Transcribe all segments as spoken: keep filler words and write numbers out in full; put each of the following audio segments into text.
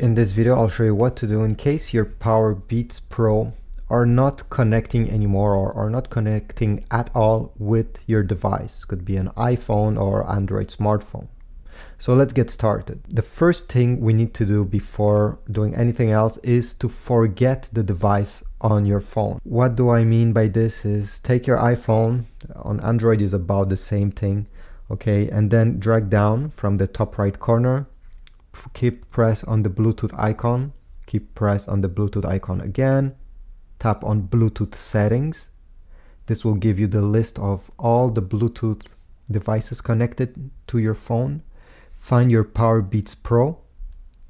In this video, I'll show you what to do in case your Power Beats Pro are not connecting anymore or are not connecting at all with your device. Could be an iPhone or Android smartphone. So let's get started. The first thing we need to do before doing anything else is to forget the device on your phone. What do I mean by this is take your iPhone, on Android is about the same thing, okay, and then drag down from the top right corner. Keep press on the Bluetooth icon, keep press on the Bluetooth icon again, tap on Bluetooth settings. This will give you the list of all the Bluetooth devices connected to your phone. Find your Power Beats Pro,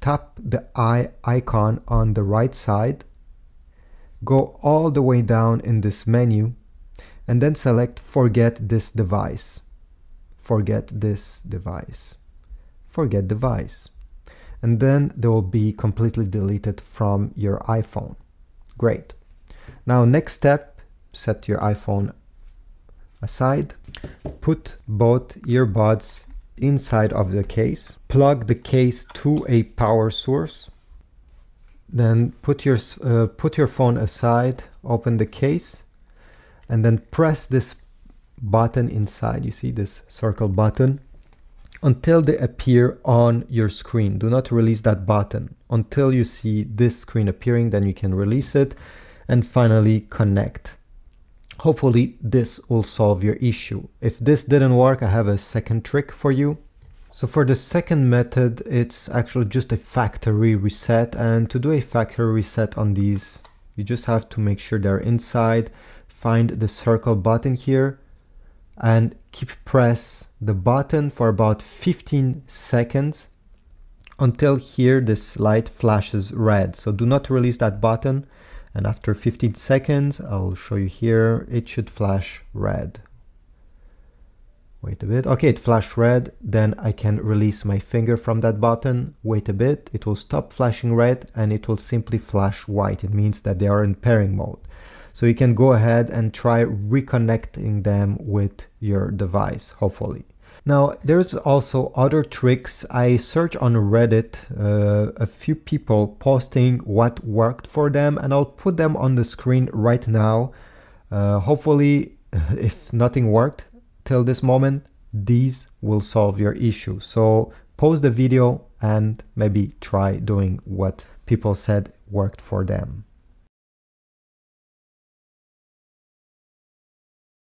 tap the I icon on the right side, go all the way down in this menu and then select forget this device, forget this device, forget device. And then they will be completely deleted from your iPhone. Great. Now next step, set your iPhone aside, put both earbuds inside of the case, plug the case to a power source, then put your, uh, put your phone aside, open the case, and then press this button inside. You see this circle button? Until they appear on your screen. Do not release that button. Until you see this screen appearing, then you can release it and finally connect. Hopefully this will solve your issue. If this didn't work, I have a second trick for you. So for the second method, it's actually just a factory reset. And to do a factory reset on these, you just have to make sure they're inside, find the circle button here, and keep press the button for about fifteen seconds until here this light flashes red. So do not release that button, and after fifteen seconds, I'll show you here, it should flash red. Wait a bit, okay, it flashed red, then I can release my finger from that button. Wait a bit, it will stop flashing red and it will simply flash white. It means that they are in pairing mode. So you can go ahead and try reconnecting them with your device, hopefully. Now, there's also other tricks. I search on Reddit, uh, a few people posting what worked for them, and I'll put them on the screen right now. Uh, hopefully, if nothing worked till this moment, these will solve your issue. So pause the video and maybe try doing what people said worked for them.